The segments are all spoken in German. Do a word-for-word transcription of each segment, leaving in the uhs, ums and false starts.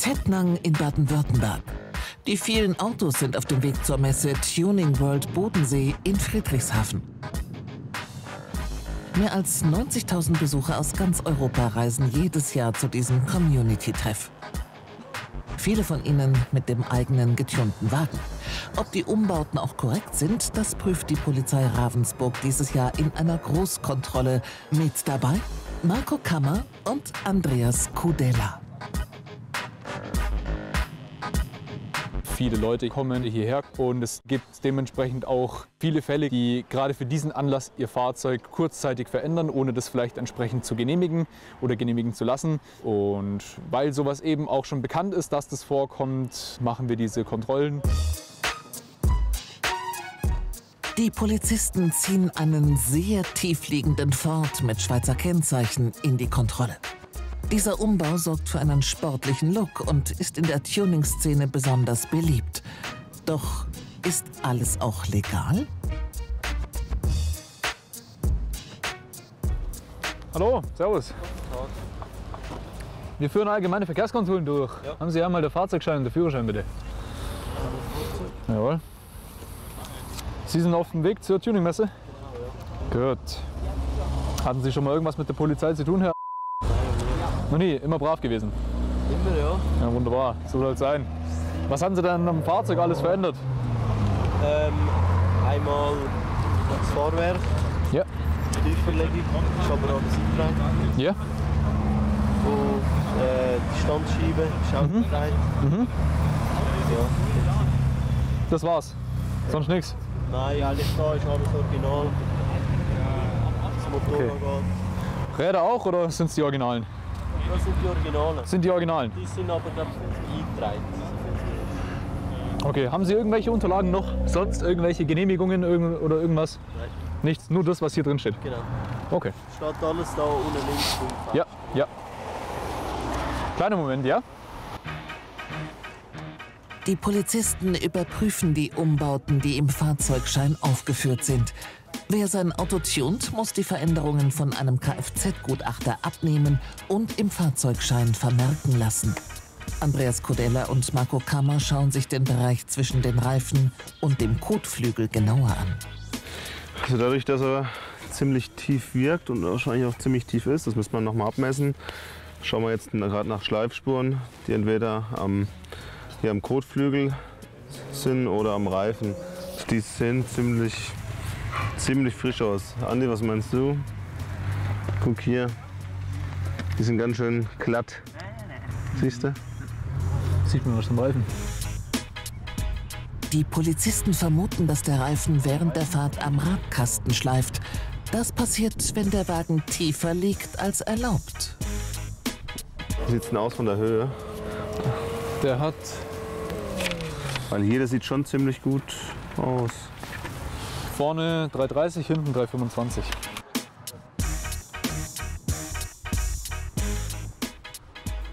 Tettnang in Baden-Württemberg. Die vielen Autos sind auf dem Weg zur Messe Tuning World Bodensee in Friedrichshafen. Mehr als neunzigtausend Besucher aus ganz Europa reisen jedes Jahr zu diesem Community-Treff. Viele von ihnen mit dem eigenen getunten Wagen. Ob die Umbauten auch korrekt sind, das prüft die Polizei Ravensburg dieses Jahr in einer Großkontrolle. Mit dabei Marco Kammer und Andreas Kudella. Viele Leute kommen hierher und es gibt dementsprechend auch viele Fälle, die gerade für diesen Anlass ihr Fahrzeug kurzzeitig verändern, ohne das vielleicht entsprechend zu genehmigen oder genehmigen zu lassen. Und weil sowas eben auch schon bekannt ist, dass das vorkommt, machen wir diese Kontrollen. Die Polizisten ziehen einen sehr tiefliegenden Ford mit Schweizer Kennzeichen in die Kontrolle. Dieser Umbau sorgt für einen sportlichen Look und ist in der Tuning-Szene besonders beliebt. Doch ist alles auch legal? Hallo, servus. Guten Tag. Wir führen allgemeine Verkehrskontrollen durch. Ja. Haben Sie einmal den Fahrzeugschein und den Führerschein, bitte? Ja. Jawohl. Sie sind auf dem Weg zur Tuning-Messe? Genau, ja. Gut. Hatten Sie schon mal irgendwas mit der Polizei zu tun, Herr? Noch nie, immer brav gewesen? Immer, ja. Ja, wunderbar, so soll es sein. Was haben Sie denn am Fahrzeug alles verändert? Ähm, einmal das Fahrwerk, ja. Die Tiefverlegung, das ist aber auch das Seitenrad. Ja. Und äh, die Standscheibe, Schaltbereit. Mhm. Mhm. Ja. Das war's? Sonst nichts? Nein, eigentlich da ist alles original. Das Motor okay. geht. Räder auch oder sind es die Originalen? Das sind die Originalen. Sind die Originalen? Die sind aber dann eingetragen. Okay, haben Sie irgendwelche Unterlagen noch? Sonst irgendwelche Genehmigungen oder irgendwas? Nein. Nichts, nur das, was hier drin steht? Genau. Okay. Steht alles da unten links. Ja, ja. Kleiner Moment, ja? Die Polizisten überprüfen die Umbauten, die im Fahrzeugschein aufgeführt sind. Wer sein Auto tunt, muss die Veränderungen von einem Kfz-Gutachter abnehmen und im Fahrzeugschein vermerken lassen. Andreas Kudella und Marco Kammer schauen sich den Bereich zwischen den Reifen und dem Kotflügel genauer an. Also dadurch, dass er ziemlich tief wirkt und wahrscheinlich auch ziemlich tief ist, das muss man nochmal abmessen. Schauen wir jetzt gerade nach Schleifspuren, die entweder am, hier am Kotflügel sind oder am Reifen. Die sind ziemlich ziemlich frisch aus. Andi, was meinst du? Guck hier, die sind ganz schön glatt. Siehst du? Sieht man was am Reifen. Die Polizisten vermuten, dass der Reifen während der Fahrt am Radkasten schleift. Das passiert, wenn der Wagen tiefer liegt als erlaubt. Wie sieht es denn aus von der Höhe? Der hat... Weil hier, das sieht schon ziemlich gut aus. Vorne drei dreißig, hinten drei fünfundzwanzig.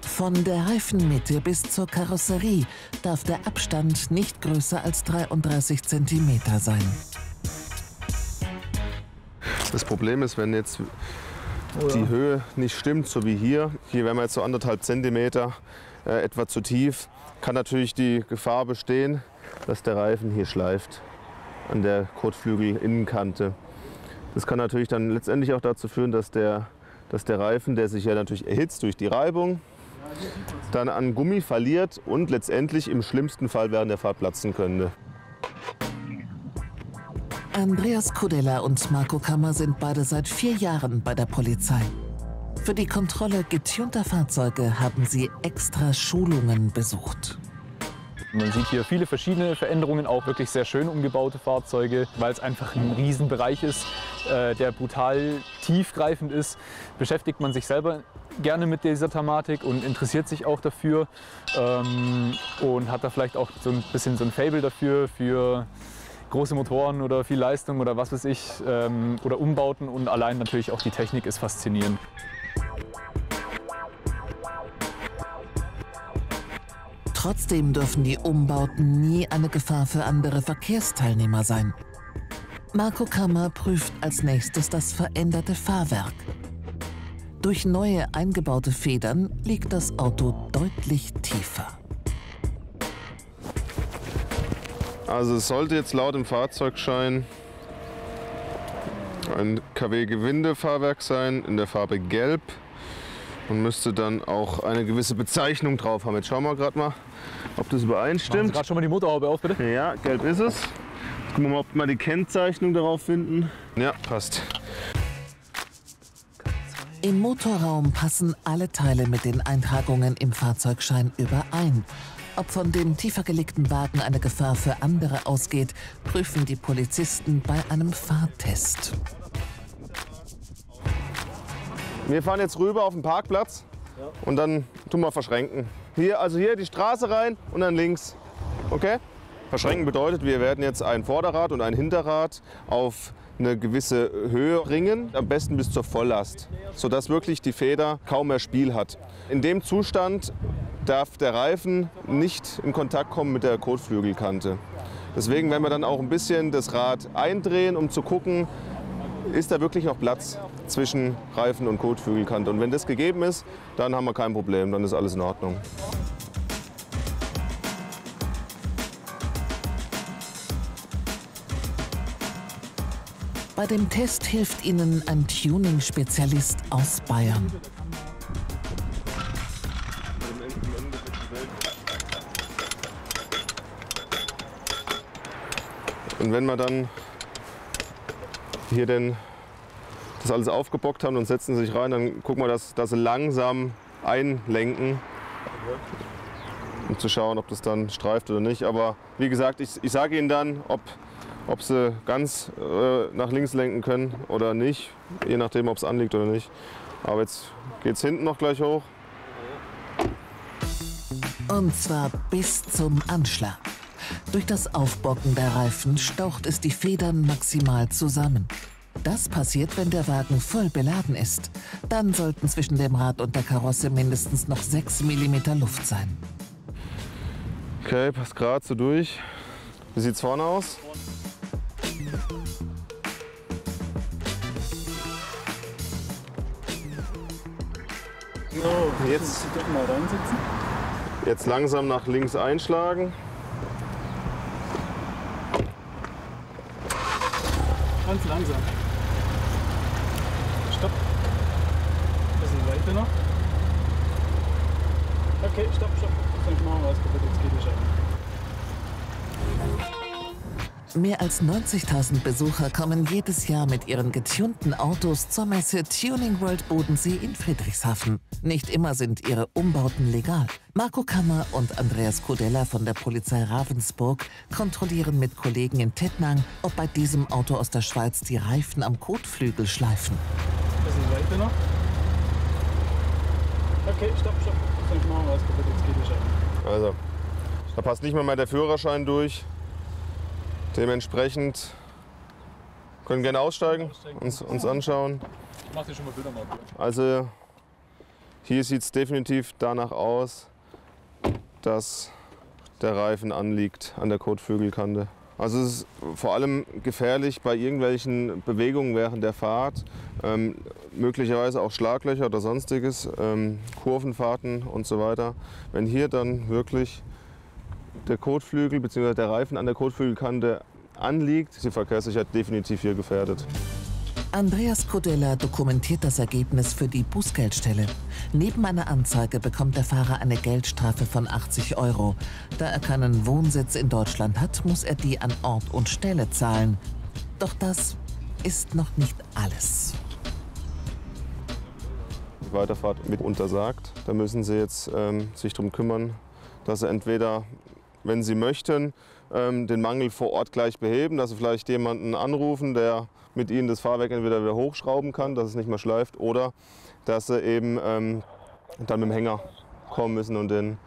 Von der Reifenmitte bis zur Karosserie darf der Abstand nicht größer als dreiunddreißig Zentimeter sein. Das Problem ist, wenn jetzt oh ja. die Höhe nicht stimmt, so wie hier, hier wären wir jetzt so anderthalb Zentimeter äh, etwa zu tief, kann natürlich die Gefahr bestehen, dass der Reifen hier schleift. An der Kotflügel-Innenkante. Das kann natürlich dann letztendlich auch dazu führen, dass der, dass der Reifen, der sich ja natürlich erhitzt durch die Reibung, dann an Gummi verliert und letztendlich im schlimmsten Fall während der Fahrt platzen könnte. Andreas Kudella und Marco Kammer sind beide seit vier Jahren bei der Polizei. Für die Kontrolle getunter Fahrzeuge haben sie extra Schulungen besucht. Man sieht hier viele verschiedene Veränderungen, auch wirklich sehr schön umgebaute Fahrzeuge, weil es einfach ein Riesenbereich ist, äh, der brutal tiefgreifend ist. Beschäftigt man sich selber gerne mit dieser Thematik und interessiert sich auch dafür ähm, und hat da vielleicht auch so ein bisschen so ein Faible dafür, für große Motoren oder viel Leistung oder was weiß ich, ähm, oder Umbauten, und allein natürlich auch die Technik ist faszinierend. Trotzdem dürfen die Umbauten nie eine Gefahr für andere Verkehrsteilnehmer sein. Marco Kammer prüft als nächstes das veränderte Fahrwerk. Durch neue eingebaute Federn liegt das Auto deutlich tiefer. Also es sollte jetzt laut im Fahrzeugschein ein K W-Gewinde-Fahrwerk sein, in der Farbe Gelb. Und müsste dann auch eine gewisse Bezeichnung drauf haben. Jetzt schauen wir gerade mal, ob das übereinstimmt. Machen Sie gerade schon mal die Motorhaube auf, bitte. Ja, gelb ist es. Jetzt gucken wir mal, ob wir die Kennzeichnung darauf finden. Ja, passt. Im Motorraum passen alle Teile mit den Eintragungen im Fahrzeugschein überein. Ob von dem tiefer gelegten Wagen eine Gefahr für andere ausgeht, prüfen die Polizisten bei einem Fahrtest. Wir fahren jetzt rüber auf den Parkplatz und dann tun wir verschränken. Hier, also hier die Straße rein und dann links. Okay? Verschränken bedeutet, wir werden jetzt ein Vorderrad und ein Hinterrad auf eine gewisse Höhe ringen, am besten bis zur Volllast, sodass wirklich die Feder kaum mehr Spiel hat. In dem Zustand darf der Reifen nicht in Kontakt kommen mit der Kotflügelkante. Deswegen werden wir dann auch ein bisschen das Rad eindrehen, um zu gucken, ist da wirklich noch Platz zwischen Reifen und Kotflügelkante. Und wenn das gegeben ist, dann haben wir kein Problem, dann ist alles in Ordnung. Bei dem Test hilft Ihnen ein Tuning-Spezialist aus Bayern. Und wenn wir dann hier denn das alles aufgebockt haben und setzen sich rein, dann gucken wir, dass, dass sie langsam einlenken, um zu schauen, ob das dann streift oder nicht. Aber wie gesagt, ich, ich sage Ihnen dann, ob, ob sie ganz äh, nach links lenken können oder nicht, je nachdem, ob es anliegt oder nicht. Aber jetzt geht es hinten noch gleich hoch. Und zwar bis zum Anschlag. Durch das Aufbocken der Reifen staucht es die Federn maximal zusammen. Das passiert, wenn der Wagen voll beladen ist. Dann sollten zwischen dem Rad und der Karosse mindestens noch sechs Millimeter Luft sein. Okay, passt gerade so durch. Wie sieht es vorne aus? Oh, jetzt, jetzt langsam nach links einschlagen. Ganz langsam. Stopp. Ein bisschen weiter noch. Okay, stopp, stopp. Sonst machen wir was kaputt, jetzt geht es schon. Mehr als neunzigtausend Besucher kommen jedes Jahr mit ihren getunten Autos zur Messe Tuning World Bodensee in Friedrichshafen. Nicht immer sind ihre Umbauten legal. Marco Kammer und Andreas Kudella von der Polizei Ravensburg kontrollieren mit Kollegen in Tettnang, ob bei diesem Auto aus der Schweiz die Reifen am Kotflügel schleifen. Ein bisschen weiter noch. Okay, stopp, stopp. Sonst machen wir was kaputt, jetzt geht es schon. Also, da passt nicht mehr, mehr der Führerschein durch. Dementsprechend können gerne aussteigen, uns, uns anschauen. Ich mach dir schon mal Bilder, Marco. Also, hier sieht es definitiv danach aus, dass der Reifen anliegt an der Kotflügelkante. Also es ist vor allem gefährlich bei irgendwelchen Bewegungen während der Fahrt, ähm, möglicherweise auch Schlaglöcher oder sonstiges, ähm, Kurvenfahrten und so weiter. Wenn hier dann wirklich der Kotflügel bzw. der Reifen an der Kotflügelkante anliegt, ist die Verkehrssicherheit definitiv hier gefährdet. Andreas Kudella dokumentiert das Ergebnis für die Bußgeldstelle. Neben einer Anzeige bekommt der Fahrer eine Geldstrafe von achtzig Euro. Da er keinen Wohnsitz in Deutschland hat, muss er die an Ort und Stelle zahlen. Doch das ist noch nicht alles. Die Weiterfahrt wird untersagt. Da müssen Sie jetzt ähm, sich darum kümmern, dass Sie entweder, wenn Sie möchten, ähm, den Mangel vor Ort gleich beheben, dass Sie vielleicht jemanden anrufen, der mit ihnen das Fahrwerk entweder wieder hochschrauben kann, dass es nicht mehr schleift, oder dass sie eben ähm, dann mit dem Hänger kommen müssen und den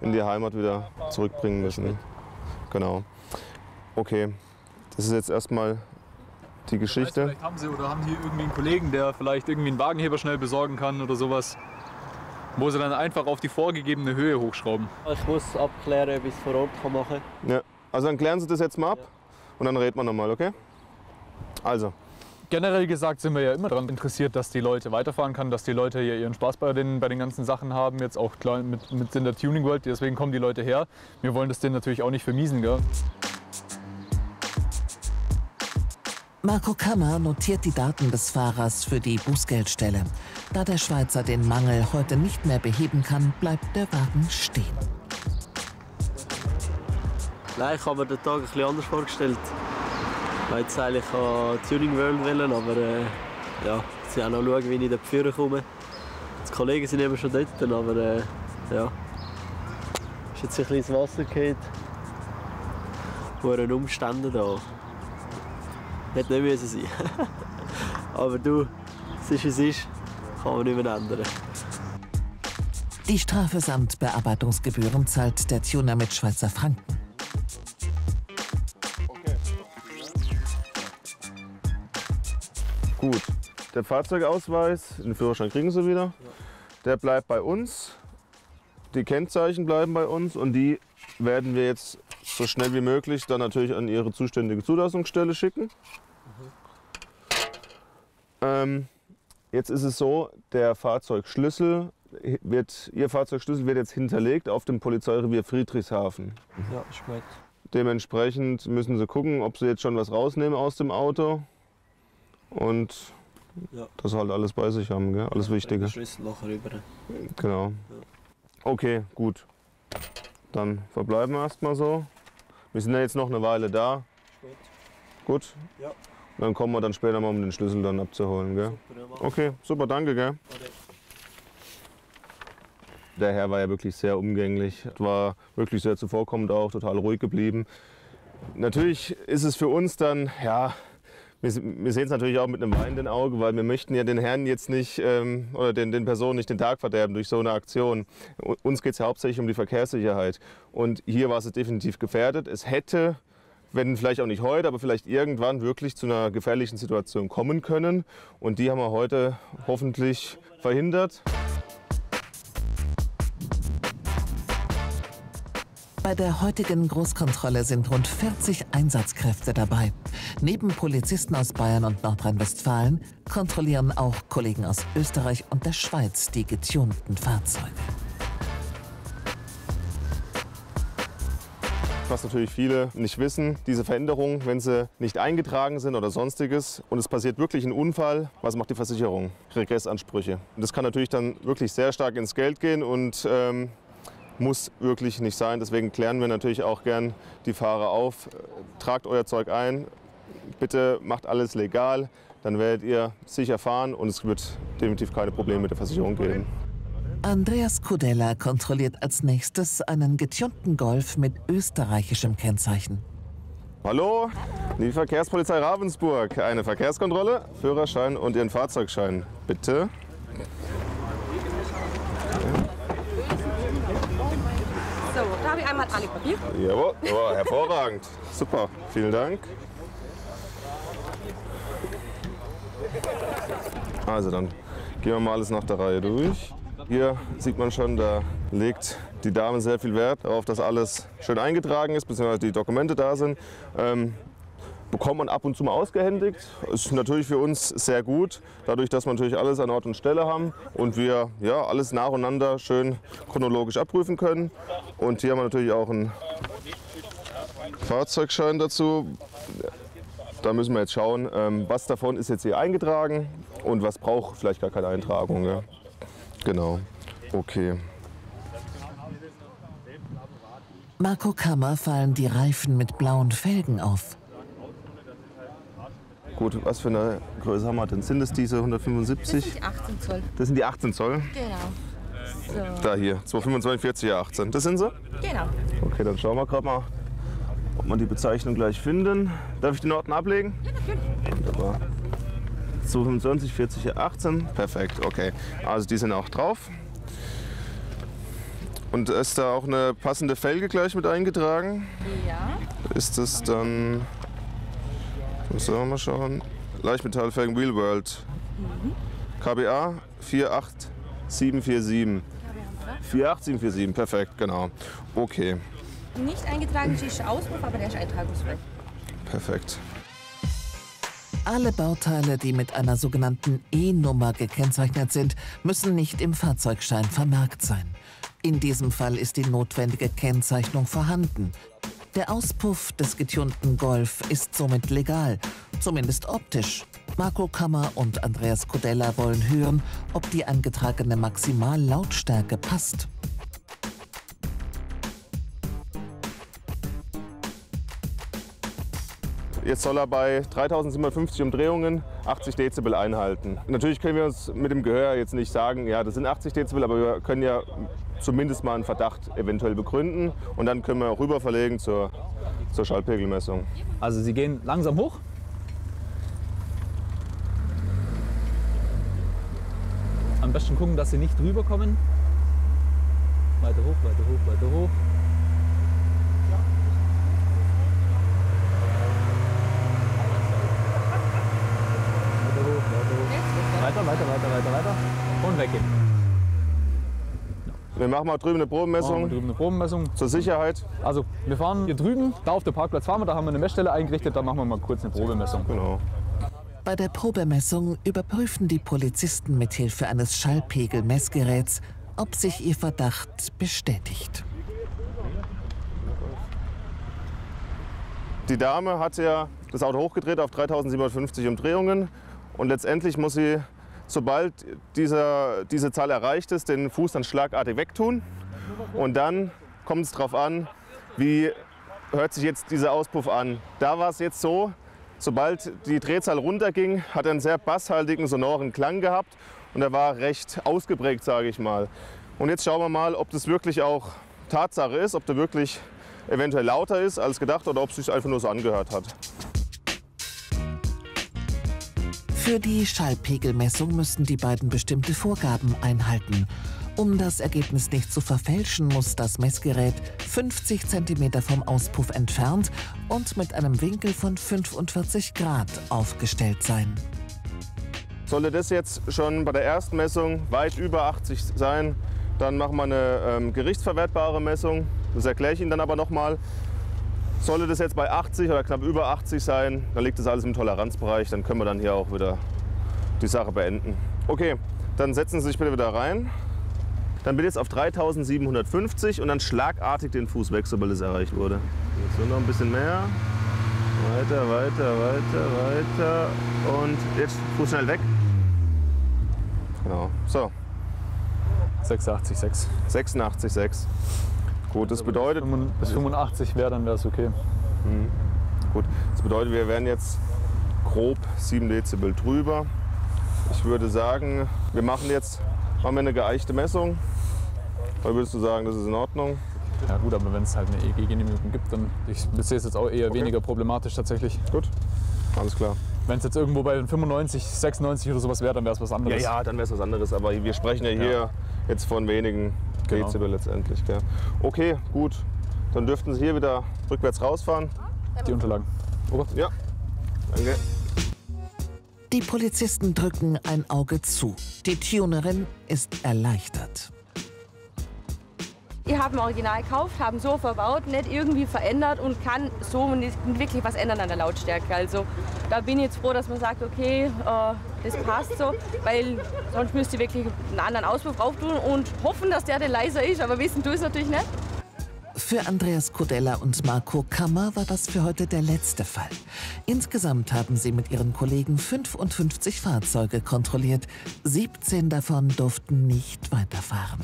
in die Heimat wieder zurückbringen müssen. Genau. Okay, das ist jetzt erstmal die Geschichte. Vielleicht haben Sie oder haben hier irgendwie einen Kollegen, der vielleicht irgendwie einen Wagenheber schnell besorgen kann oder sowas, wo Sie dann einfach auf die vorgegebene Höhe hochschrauben. Ich muss abklären, ob ich es vor Ort kann machen. Ja, also dann klären Sie das jetzt mal ab und dann reden wir nochmal, okay? Also, generell gesagt sind wir ja immer daran interessiert, dass die Leute weiterfahren können, dass die Leute hier ihren Spaß bei den, bei den ganzen Sachen haben, jetzt auch klar mit, mit in der Tuning World, deswegen kommen die Leute her. Wir wollen das denen natürlich auch nicht vermiesen, gell? Marco Kammer notiert die Daten des Fahrers für die Bußgeldstelle. Da der Schweizer den Mangel heute nicht mehr beheben kann, bleibt der Wagen stehen. Nein, ich habe mir den Tag ein bisschen anders vorgestellt. Ich wollte jetzt eigentlich an Tuning World wollen, aber äh, ja, jetzt auch noch schauen, wie ich da vorne komme. Die Kollegen sind eben schon dort, aber äh, ja, ist jetzt ein bisschen ins Wasser gefallen. Hohe Umstände da. Hätte nicht müssen sein. Aber du, es ist, es ist, kann man nicht mehr ändern. Die Strafe samt Bearbeitungsgebühren zahlt der Tuner mit Schweizer Franken. Okay. Gut, der Fahrzeugausweis, den Führerschein kriegen Sie wieder. Der bleibt bei uns. Die Kennzeichen bleiben bei uns und die werden wir jetzt so schnell wie möglich dann natürlich an Ihre zuständige Zulassungsstelle schicken. Mhm. Ähm, jetzt ist es so, der Fahrzeugschlüssel wird, Ihr Fahrzeugschlüssel wird jetzt hinterlegt auf dem Polizeirevier Friedrichshafen. Ja, ich weiß. Dementsprechend müssen Sie gucken, ob Sie jetzt schon was rausnehmen aus dem Auto und ja, das halt alles bei sich haben, gell? Alles ja, Wichtige. Schlüssel noch rüber. Genau. Ja. Okay, gut. Dann verbleiben wir erstmal so. Wir sind ja jetzt noch eine Weile da. Spät. Gut? Ja. Dann kommen wir dann später mal, um den Schlüssel dann abzuholen, gell? Super, okay, super, danke, gell? Okay. Der Herr war ja wirklich sehr umgänglich, war wirklich sehr zuvorkommend auch, total ruhig geblieben. Natürlich ist es für uns dann, ja, wir, wir sehen es natürlich auch mit einem weinenden Auge, weil wir möchten ja den Herrn jetzt nicht, ähm, oder den, den Personen nicht den Tag verderben durch so eine Aktion. Uns geht es ja hauptsächlich um die Verkehrssicherheit. Und hier war es definitiv gefährdet. Es hätte, wenn vielleicht auch nicht heute, aber vielleicht irgendwann wirklich zu einer gefährlichen Situation kommen können. Und die haben wir heute hoffentlich verhindert. Bei der heutigen Großkontrolle sind rund vierzig Einsatzkräfte dabei. Neben Polizisten aus Bayern und Nordrhein-Westfalen kontrollieren auch Kollegen aus Österreich und der Schweiz die getunten Fahrzeuge. Was natürlich viele nicht wissen, diese Veränderungen, wenn sie nicht eingetragen sind oder sonstiges und es passiert wirklich ein Unfall, was macht die Versicherung? Regressansprüche. Und das kann natürlich dann wirklich sehr stark ins Geld gehen und ähm, muss wirklich nicht sein. Deswegen klären wir natürlich auch gern die Fahrer auf. Tragt euer Zeug ein, bitte macht alles legal, dann werdet ihr sicher fahren und es wird definitiv keine Probleme mit der Versicherung geben. Andreas Kudella kontrolliert als nächstes einen getunten Golf mit österreichischem Kennzeichen. Hallo, die Verkehrspolizei Ravensburg. Eine Verkehrskontrolle, Führerschein und Ihren Fahrzeugschein, bitte. Habe ich einmal alle Papier? Jawohl, oh, hervorragend. Super, vielen Dank. Also dann gehen wir mal alles nach der Reihe durch. Hier sieht man schon, da legt die Dame sehr viel Wert darauf, dass alles schön eingetragen ist, beziehungsweise die Dokumente da sind. Ähm, bekommt man ab und zu mal ausgehändigt. Ist natürlich für uns sehr gut, dadurch, dass wir natürlich alles an Ort und Stelle haben und wir ja, alles nacheinander schön chronologisch abprüfen können. Und hier haben wir natürlich auch einen Fahrzeugschein dazu. Da müssen wir jetzt schauen, was davon ist jetzt hier eingetragen und was braucht vielleicht gar keine Eintragung. Ja. Genau, okay. Marco Kammer fallen die Reifen mit blauen Felgen auf. Gut, was für eine Größe haben wir denn? Sind das diese hundertfünfundsiebzig? Das sind die achtzehn Zoll. Das sind die achtzehn Zoll? Genau. So. Da hier, zweihundertfünfundzwanzig, vierzig, achtzehn. Das sind sie? Genau. Okay, dann schauen wir gerade mal, ob wir die Bezeichnung gleich finden. Darf ich den Orten ablegen? Ja, natürlich. Wunderbar. zweihundertfünfundzwanzig, vierzig, achtzehn. Perfekt, okay. Also die sind auch drauf. Und ist da auch eine passende Felge gleich mit eingetragen? Ja. Ist das dann... So, mal schauen. Leichtmetallfelgen Wheel World. Mhm. K B A vier acht sieben vier sieben. vier acht sieben vier sieben, perfekt, genau. Okay. Nicht eingetragen ist der Auspuff, aber der ist eintragungsfrei. Perfekt. Alle Bauteile, die mit einer sogenannten E-Nummer gekennzeichnet sind, müssen nicht im Fahrzeugschein vermerkt sein. In diesem Fall ist die notwendige Kennzeichnung vorhanden. Der Auspuff des getunten Golf ist somit legal, zumindest optisch. Marco Kammer und Andreas Kudella wollen hören, ob die angetragene Maximallautstärke passt. Jetzt soll er bei dreitausendsiebenhundertfünfzig Umdrehungen achtzig Dezibel einhalten. Natürlich können wir uns mit dem Gehör jetzt nicht sagen, ja, das sind achtzig Dezibel, aber wir können ja zumindest mal einen Verdacht eventuell begründen. Und dann können wir auch rüber verlegen zur, zur Schallpegelmessung. Also Sie gehen langsam hoch. Am besten gucken, dass Sie nicht rüberkommen. Weiter hoch, weiter hoch, weiter hoch. Weiter, weiter, weiter, weiter, weiter und weggehen. Wir machen mal drüben eine Probenmessung. Drüben eine Probenmessung. Zur Sicherheit. Also wir fahren hier drüben, da auf der Parkplatz fahren wir, da haben wir eine Messstelle eingerichtet, da machen wir mal kurz eine Probemessung. Genau. Bei der Probemessung überprüfen die Polizisten mit Hilfe eines Schallpegel-Messgeräts, ob sich ihr Verdacht bestätigt. Die Dame hat ja das Auto hochgedreht auf dreitausendsiebenhundertfünfzig Umdrehungen und letztendlich muss sie, sobald dieser, diese Zahl erreicht ist, den Fuß dann schlagartig wegtun. Und dann kommt es darauf an, wie hört sich jetzt dieser Auspuff an. Da war es jetzt so, sobald die Drehzahl runterging, hat er einen sehr basshaltigen, sonoren Klang gehabt. Und er war recht ausgeprägt, sage ich mal. Und jetzt schauen wir mal, ob das wirklich auch Tatsache ist, ob der wirklich eventuell lauter ist als gedacht oder ob es sich einfach nur so angehört hat. Für die Schallpegelmessung müssen die beiden bestimmte Vorgaben einhalten. Um das Ergebnis nicht zu verfälschen, muss das Messgerät fünfzig Zentimeter vom Auspuff entfernt und mit einem Winkel von fünfundvierzig Grad aufgestellt sein. Sollte das jetzt schon bei der ersten Messung weit über achtzig sein, dann machen wir eine ähm, gerichtsverwertbare Messung. Das erkläre ich Ihnen dann aber nochmal. Sollte das jetzt bei achtzig oder knapp über achtzig sein, dann liegt das alles im Toleranzbereich, dann können wir dann hier auch wieder die Sache beenden. Okay, dann setzen Sie sich bitte wieder rein. Dann bitte jetzt auf dreitausendsiebenhundertfünfzig und dann schlagartig den Fuß weg, sobald es erreicht wurde. Jetzt nur noch ein bisschen mehr. Weiter, weiter, weiter, weiter und jetzt Fuß schnell weg. Genau, so. sechsundachtzig Komma sechs. sechsundachtzig Komma sechs. Gut, das bedeutet, bis fünfundachtzig wäre, dann wäre es okay. Mhm. Gut, das bedeutet, wir wären jetzt grob sieben Dezibel drüber. Ich würde sagen, wir machen jetzt machen wir eine geeichte Messung. Da würdest du sagen, das ist in Ordnung? Ja gut, aber wenn es halt eine E E G-Genehmigung gibt, dann ich sehe es jetzt auch eher okay. Weniger problematisch tatsächlich. Gut, alles klar. Wenn es jetzt irgendwo bei fünfundneunzig, sechsundneunzig oder sowas wäre, dann wäre es was anderes. Ja, ja, dann wäre es was anderes, aber wir sprechen ja hier ja. jetzt von wenigen. Dezibel letztendlich. Gell. Okay, gut. Dann dürften Sie hier wieder rückwärts rausfahren. Die Unterlagen. Oh. Ja. Danke. Die Polizisten drücken ein Auge zu. Die Tunerin ist erleichtert. Ich habe ein Original gekauft, habe so verbaut, nicht irgendwie verändert und kann so nicht wirklich was ändern an der Lautstärke. Also da bin ich jetzt froh, dass man sagt, okay, äh, das passt so, weil sonst müsste ich wirklich einen anderen Auspuff drauf tun und hoffen, dass der denn leiser ist, aber wissen tue ich es natürlich nicht. Für Andreas Kudella und Marco Kammer war das für heute der letzte Fall. Insgesamt haben sie mit ihren Kollegen fünfundfünfzig Fahrzeuge kontrolliert, siebzehn davon durften nicht weiterfahren.